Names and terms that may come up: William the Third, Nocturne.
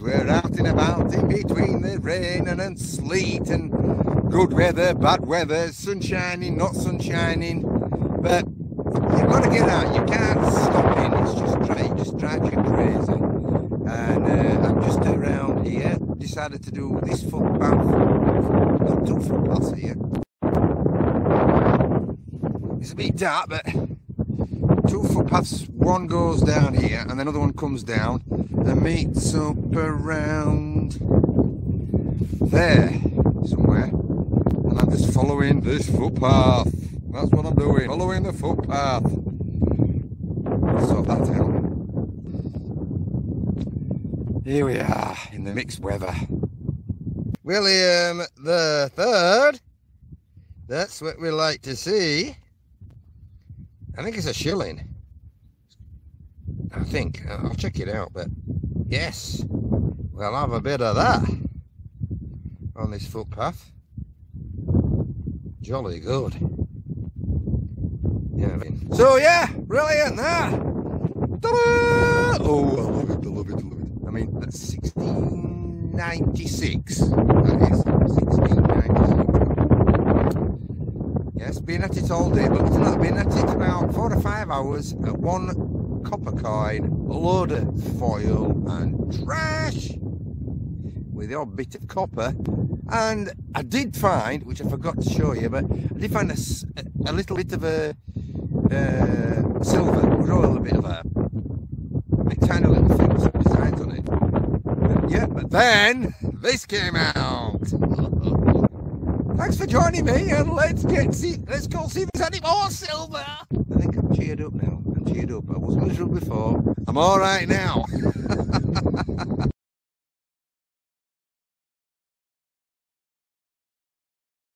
We're out and about in between the rain and sleet and good weather, bad weather, sunshining, not sunshining. But you've got to get out. You can't stop in. It's just drive you crazy. And I'm just around here. Decided to do this footpath. We've got two footpaths here. It's a bit dark, but two footpaths. One goes down here, and another one comes down. And meets up around there somewhere, and I'm just following this footpath. That's what I'm doing, following the footpath. Sort that out. Here we are in the mixed weather. William the Third. That's what we like to see. I think it's a shilling. I think I'll check it out, but yes, we'll have a bit of that on this footpath. Jolly good. Yeah, I mean. So yeah, brilliant that. Ta-da! Oh, I love it, I love it, I love it. I mean, that's 1696. That is 1696. Yes, been at it all day, but look at that, been at it about 4 or 5 hours at one. Copper coin, load of foil and trash with the odd bit of copper. And I did find, which I forgot to show you, but I did find a little bit of a silver, royal bit of a tiny little thing with some designs on it. But yeah, but then this came out. Thanks for joining me, and let's go see if there's any more silver. I think I'm cheered up now. I wasn't miserable before. I'm all right now.